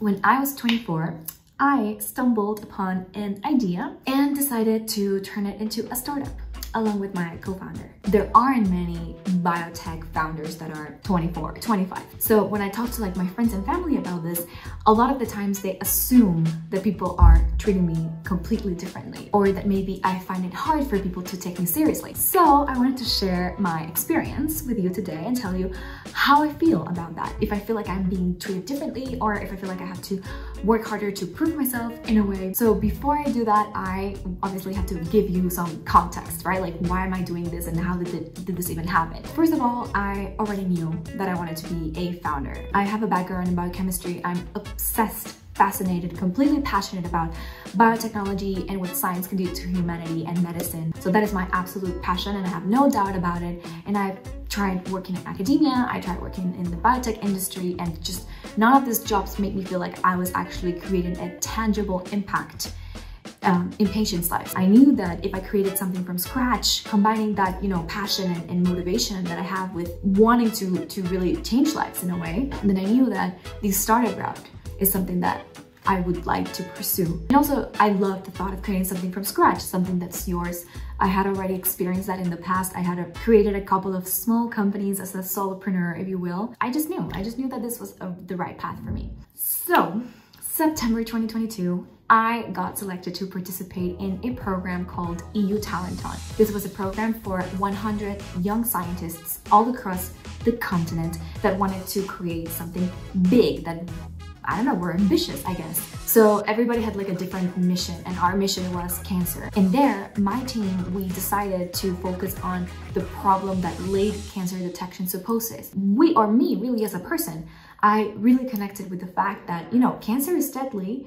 when I was 24, I stumbled upon an idea and decided to turn it into a startup along with my co-founder. There aren't many biotech founders that are 24, 25. So when I talk to like my friends and family about this, a lot of the times they assume that people are treating me completely differently or that maybe I find it hard for people to take me seriously. So I wanted to share my experience with you today and tell you how I feel about that. If I feel like I'm being treated differently or if I feel like I have to work harder to prove myself in a way. So before I do that, I obviously have to give you some context, right? Like, why am I doing this and how did this even happen? First of all, I already knew that I wanted to be a founder. I have a background in biochemistry. I'm obsessed, fascinated, completely passionate about biotechnology and what science can do to humanity and medicine. So that is my absolute passion and I have no doubt about it. And I've tried working in academia, I tried working in the biotech industry, and just none of these jobs make me feel like I was actually creating a tangible impact in patients' lives. I knew that if I created something from scratch, combining that, you know, passion and motivation that I have with wanting to really change lives in a way, then I knew that the startup route is something that I would like to pursue. And also, I love the thought of creating something from scratch, something that's yours. I had already experienced that in the past. I had created a couple of small companies as a solopreneur, if you will. I just knew that this was the right path for me. So, September 2022, I got selected to participate in a program called EU Talenton. This was a program for 100 young scientists all across the continent that wanted to create something big that, I don't know, were ambitious, I guess. So everybody had like a different mission, and our mission was cancer. And there, my team, we decided to focus on the problem that late cancer detection supposes. We, or me really as a person, I really connected with the fact that, you know, cancer is deadly,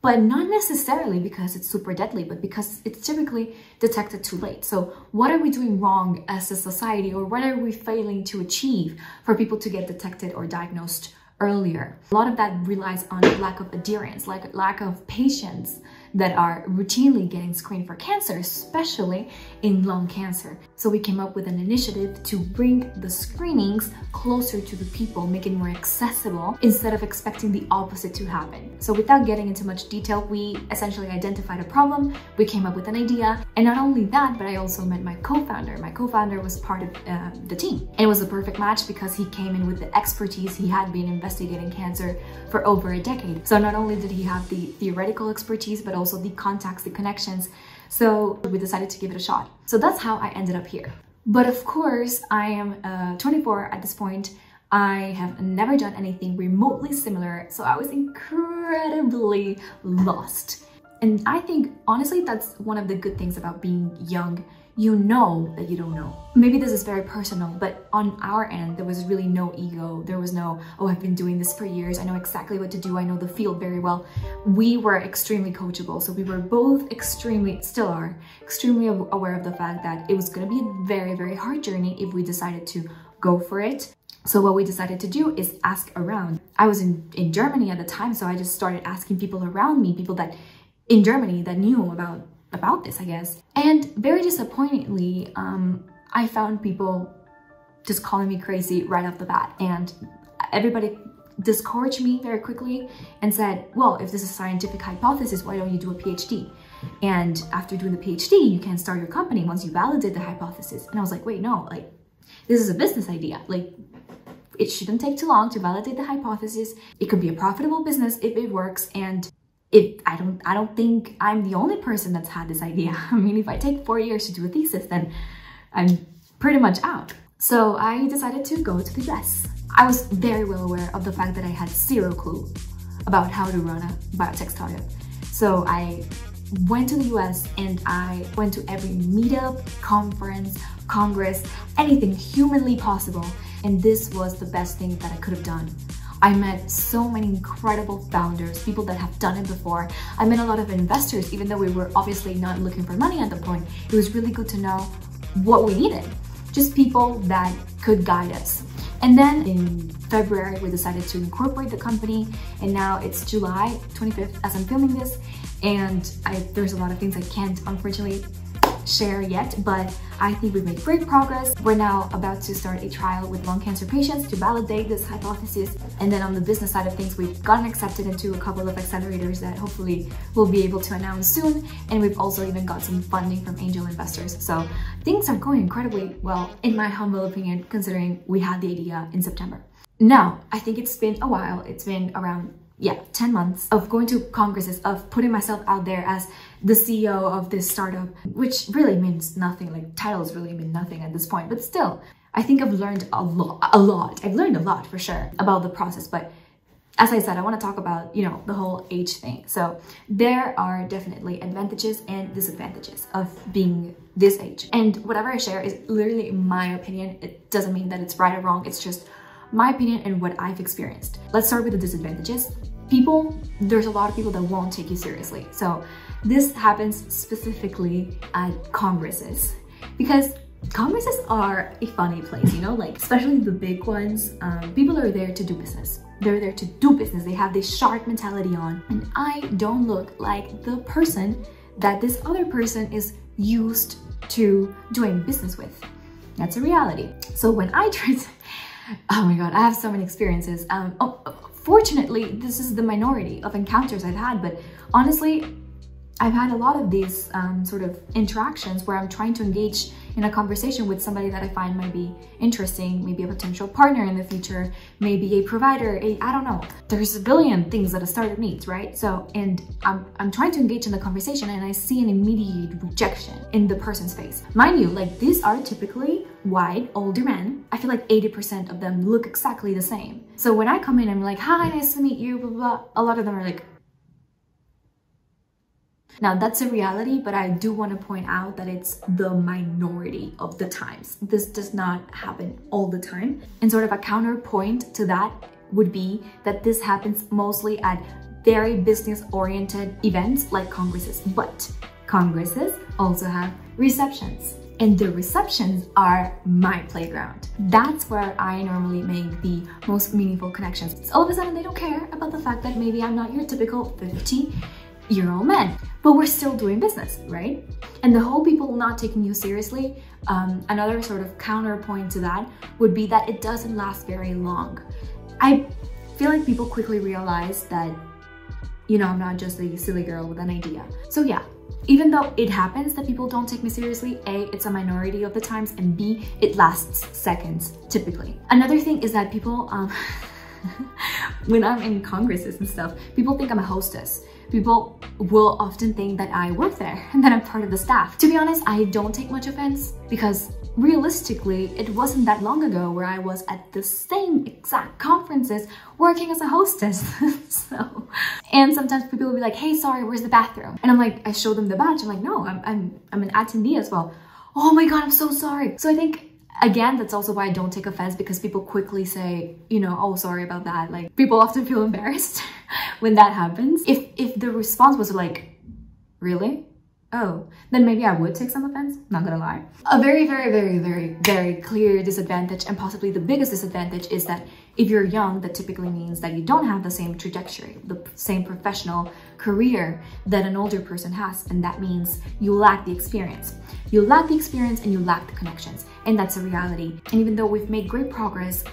but not necessarily because it's super deadly, but because it's typically detected too late. So what are we doing wrong as a society, or what are we failing to achieve for people to get detected or diagnosed earlier? A lot of that relies on lack of adherence, like lack of patients that are routinely getting screened for cancer, especially in lung cancer. So we came up with an initiative to bring the screenings closer to the people, make it more accessible instead of expecting the opposite to happen. So without getting into much detail, we essentially identified a problem, we came up with an idea, and not only that, but I also met my co-founder. My co-founder was part of the team. It was a perfect match because he came in with the expertise. He had been investigating cancer for over a decade. So not only did he have the theoretical expertise, but also the contacts, the connections. So we decided to give it a shot. So that's how I ended up here. But of course, I am 24 at this point. I have never done anything remotely similar. So I was incredibly lost. And I think, honestly, that's one of the good things about being young. You know that you don't know. Maybe this is very personal, but on our end, there was really no ego. There was no, oh, I've been doing this for years. I know exactly what to do. I know the field very well. We were extremely coachable. So we were both still are extremely aware of the fact that it was gonna be a very, very hard journey if we decided to go for it. So what we decided to do is ask around. I was in Germany at the time, so I just started asking people around me, people that in Germany that knew about this, I guess. And very disappointingly, I found people just calling me crazy right off the bat. And everybody discouraged me very quickly and said, well, if this is a scientific hypothesis, why don't you do a PhD? And after doing the PhD, you can start your company once you validate the hypothesis. And I was like, wait, no, like, this is a business idea. Like, it shouldn't take too long to validate the hypothesis. It could be a profitable business if it works. And I don't think I'm the only person that's had this idea. I mean, if I take 4 years to do a thesis, then I'm pretty much out. So I decided to go to the US. I was very well aware of the fact that I had zero clue about how to run a biotech startup. So I went to the US and I went to every meetup, conference, congress, anything humanly possible. And this was the best thing that I could have done. I met so many incredible founders, people that have done it before. I met a lot of investors, even though we were obviously not looking for money at the point. It was really good to know what we needed, just people that could guide us. And then in February, we decided to incorporate the company, and now it's July 25th as I'm filming this, and there's a lot of things I can't, unfortunately, share yet, but I think we've made great progress. We're now about to start a trial with lung cancer patients to validate this hypothesis. And then on the business side of things, we've gotten accepted into a couple of accelerators that hopefully we'll be able to announce soon. And we've also even got some funding from angel investors. So things are going incredibly well, in my humble opinion, considering we had the idea in September. Now, I think it's been a while. It's been around 10 months of going to congresses, of putting myself out there as the CEO of this startup, which really means nothing. Like, titles really mean nothing at this point, but still, I think I've learned a lot. I've learned a lot for sure about the process, but as I said, I want to talk about, the whole age thing. So there are definitely advantages and disadvantages of being this age. And whatever I share is literally my opinion. It doesn't mean that it's right or wrong. It's just my opinion and what I've experienced. Let's start with the disadvantages. There's a lot of people that won't take you seriously. So this happens specifically at congresses, because congresses are a funny place, especially the big ones. People are there to do business. They're there to do business. They have this shark mentality on, and I don't look like the person that this other person is used to doing business with. That's a reality. So when I tried, oh my God, I have so many experiences. Fortunately, this is the minority of encounters I've had, but honestly, I've had a lot of these sort of interactions where I'm trying to engage in a conversation with somebody that I find might be interesting, maybe a potential partner in the future, maybe a provider, I don't know. There's a billion things that a startup needs, right? So, and I'm trying to engage in the conversation and I see an immediate rejection in the person's face. Mind you, these are typically wide, older men. I feel like 80% of them look exactly the same. So when I come in, I'm like, hi, nice to meet you, blah, blah, blah. A lot of them are like... Now that's a reality, but I do want to point out that it's the minority of the times. This does not happen all the time. And sort of a counterpoint to that would be that this happens mostly at very business-oriented events like congresses. But congresses also have receptions. And the receptions are my playground. That's where I normally make the most meaningful connections. It's all of a sudden, they don't care about the fact that maybe I'm not your typical 50-year-old man, but we're still doing business, right? And the whole people not taking you seriously, another sort of counterpoint to that would be that it doesn't last very long. I feel like people quickly realize that, I'm not just a silly girl with an idea. So yeah, even though it happens that people don't take me seriously, A, it's a minority of the times, and B, it lasts seconds, typically. Another thing is that people, when I'm in congresses and stuff, people think I'm a hostess. People will often think that I work there and that I'm part of the staff. To be honest, I don't take much offense, because realistically, it wasn't that long ago where I was at the same exact conferences working as a hostess. And sometimes people will be like, hey, sorry, where's the bathroom? And I'm like, I show them the badge. I'm like, no, I'm an attendee as well. Oh my God, I'm so sorry. So I think, again, that's also why I don't take offense, because people quickly say, oh, sorry about that. Like, people often feel embarrassed when that happens. If the response was like, really? Oh, then maybe I would take some offense, not gonna lie. A very, very, very, very, very clear disadvantage, and possibly the biggest disadvantage, is that if you're young, that typically means that you don't have the same trajectory, the same professional career that an older person has, and that means you lack the experience. You lack the experience and you lack the connections, and that's a reality. And even though we've made great progress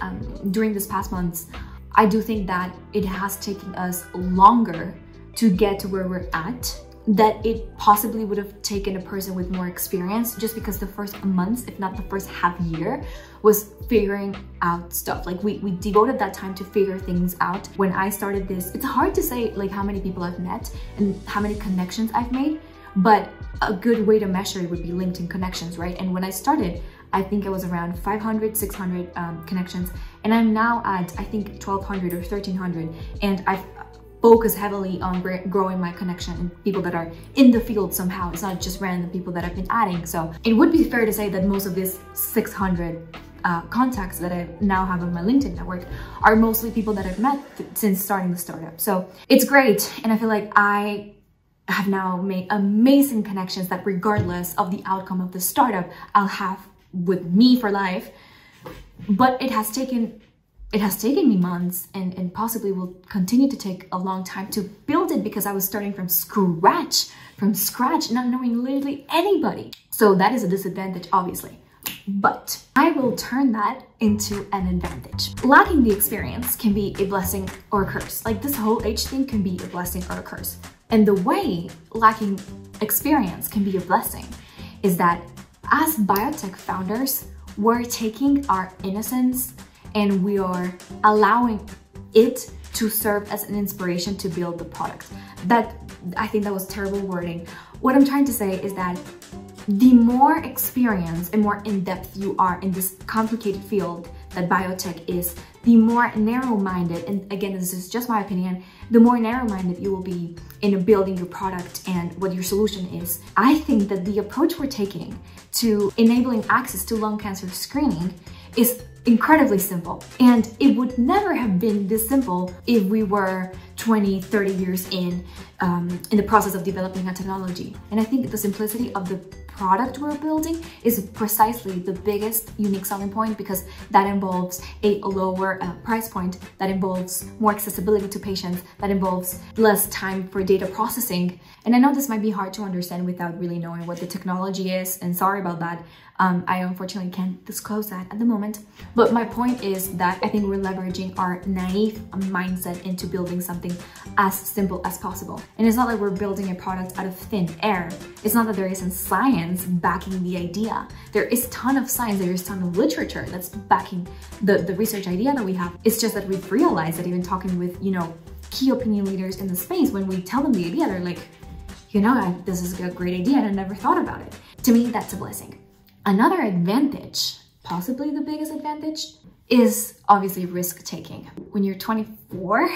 during this past months, I do think that it has taken us longer to get to where we're at that it possibly would have taken a person with more experience, just because the first months, if not the first half year, was figuring out stuff. Like we devoted that time to figure things out. When I started this, it's hard to say how many people I've met and how many connections I've made, but a good way to measure it would be LinkedIn connections, right? And when I started, I think I was around 500, 600 connections, and I'm now at, I think, 1200 or 1300, and I've focus heavily on growing my connection and people that are in the field somehow. It's not just random people that I've been adding. So it would be fair to say that most of these 600 contacts that I now have on my LinkedIn network are mostly people that I've met since starting the startup. So it's great. And I feel like I have now made amazing connections that, regardless of the outcome of the startup, I'll have with me for life. But it has taken me months, and possibly will continue to take a long time to build excited because I was starting from scratch, not knowing literally anybody. So that is a disadvantage, obviously. But I will turn that into an advantage. Lacking the experience can be a blessing or a curse. Like this whole age thing can be a blessing or a curse. And the way lacking experience can be a blessing is that as biotech founders, we're taking our innocence and we are allowing it to serve as an inspiration to build the product. I think that was terrible wording. What I'm trying to say is that the more experience and more in-depth you are in this complicated field that biotech is, the more narrow-minded, and again, this is just my opinion, the more narrow-minded you will be in building your product and what your solution is. I think that the approach we're taking to enabling access to lung cancer screening is incredibly simple. And it would never have been this simple if we were 20, 30 years in the process of developing a technology. And I think the simplicity of the product we're building is precisely the biggest unique selling point, because that involves a lower price point, that involves more accessibility to patients, that involves less time for data processing. And I know this might be hard to understand without really knowing what the technology is, and sorry about that. I unfortunately can't disclose that at the moment. But my point is that I think we're leveraging our naive mindset into building something as simple as possible. And it's not like we're building a product out of thin air. It's not that there isn't science backing the idea. There is a ton of science, there is a ton of literature that's backing the research idea that we have. It's just that we've realized that even talking with, you know, key opinion leaders in the space, when we tell them the idea, they're like, you know, this is a great idea and I never thought about it. To me, that's a blessing. Another advantage, possibly the biggest advantage, is obviously risk-taking. When you're 24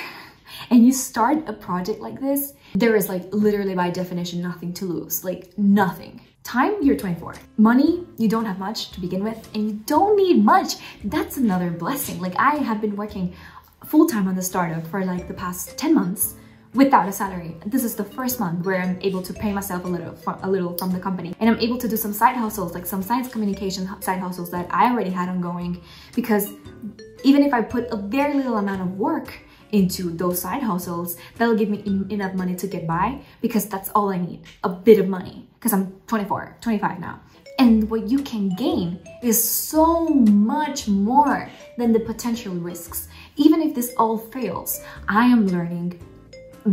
and you start a project like this, there is like literally by definition nothing to lose, like nothing. Time, you're 24. Money, you don't have much to begin with and you don't need much. That's another blessing. Like I have been working full-time on the startup for like the past 10 months. Without a salary. This is the first month where I'm able to pay myself a little from the company. And I'm able to do some side hustles, like some science communication side hustles that I already had ongoing, because even if I put a very little amount of work into those side hustles, that'll give me enough money to get by, because that's all I need, a bit of money, because I'm 24, 25 now. And what you can gain is so much more than the potential risks. Even if this all fails, I am learning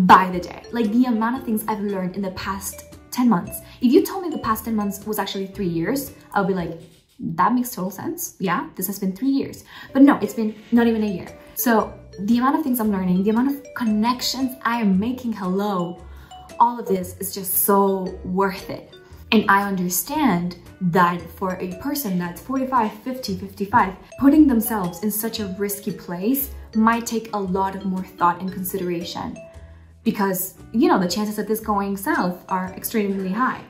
by the day. Like the amount of things I've learned in the past 10 months. If you told me the past 10 months was actually 3 years, I would be like, that makes total sense. Yeah, this has been 3 years. But no, it's been not even a year. So the amount of things I'm learning, the amount of connections I am making, hello, all of this is just so worth it. And I understand that for a person that's 45, 50, 55, putting themselves in such a risky place might take a lot of more thought and consideration. Because, you know, the chances of this going south are extremely high.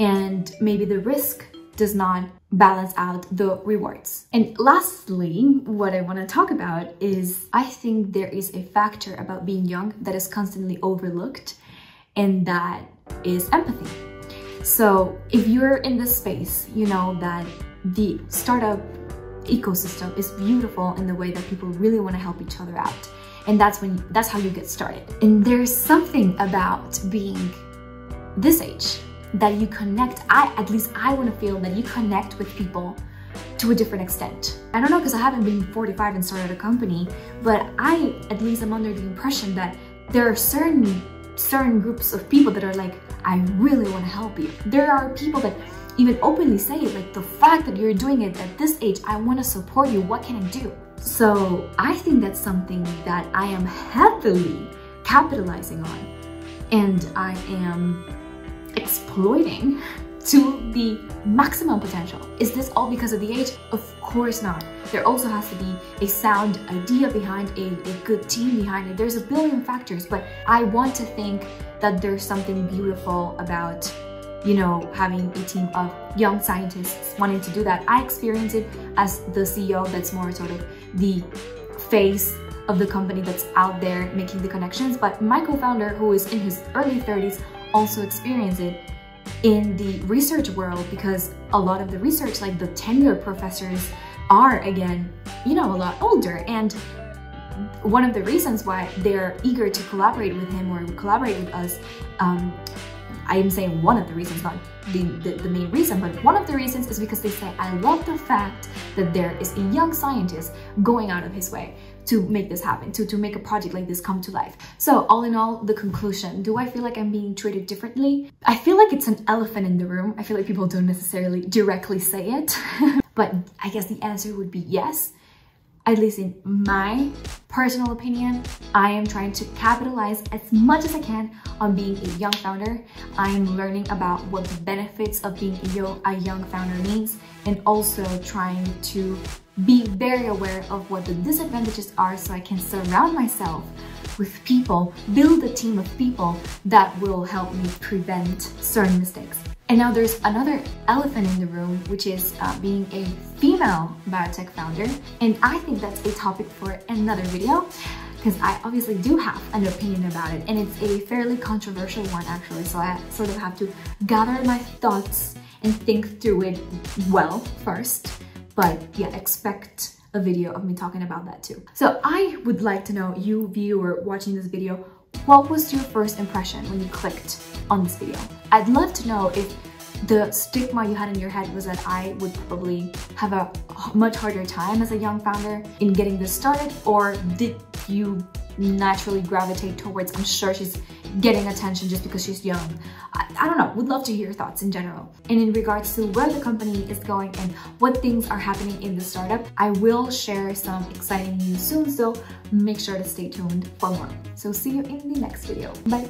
And maybe the risk does not balance out the rewards. And lastly, what I want to talk about is I think there is a factor about being young that is constantly overlooked, and that is empathy. So if you're in this space, you know that the startup ecosystem is beautiful in the way that people really want to help each other out. And that's how you get started. And there's something about being this age that you connect, at least I want to feel that you connect with people to a different extent. I don't know, because I haven't been 45 and started a company, but I at least am under the impression that there are certain groups of people that are like, I really want to help you. There are people that even openly say it, like the fact that you're doing it at this age, I want to support you, what can I do? So I think that's something that I am heavily capitalizing on, and I am exploiting to the maximum potential. Is this all because of the age? Of course not. There also has to be a sound idea behind it, a good team behind it. There's a billion factors, but I want to think that there's something beautiful about, you know, having a team of young scientists wanting to do that. I experience it as the CEO that's more sort of the face of the company that's out there making the connections, but my co-founder, who is in his early 30s, also experienced it in the research world, because a lot of the research, like the tenured professors, are again, you know, a lot older, and one of the reasons why they're eager to collaborate with him or collaborate with us, I am saying one of the reasons, not the main reason, but one of the reasons is because they say, I love the fact that there is a young scientist going out of his way to make this happen, to make a project like this come to life. So all in all, the conclusion, do I feel like I'm being treated differently? I feel like it's an elephant in the room. I feel like people don't necessarily directly say it, but I guess the answer would be yes. At least in my personal opinion, I am trying to capitalize as much as I can on being a young founder. I am learning about what the benefits of being a young founder means, and also trying to be very aware of what the disadvantages are so I can surround myself with people, build a team of people that will help me prevent certain mistakes. And now there's another elephant in the room, which is being a female biotech founder. And I think that's a topic for another video, because I obviously do have an opinion about it. And it's a fairly controversial one, actually. So I sort of have to gather my thoughts and think through it well first. But yeah, expect a video of me talking about that too. So I would like to know, you viewer watching this video, what was your first impression when you clicked on this video? I'd love to know if the stigma you had in your head was that I would probably have a much harder time as a young founder in getting this started, or did you naturally gravitate towards, I'm sure she's getting attention just because she's young. I don't know, would love to hear your thoughts in general. And in regards to where the company is going and what things are happening in the startup, I will share some exciting news soon, so make sure to stay tuned for more. So see you in the next video. Bye.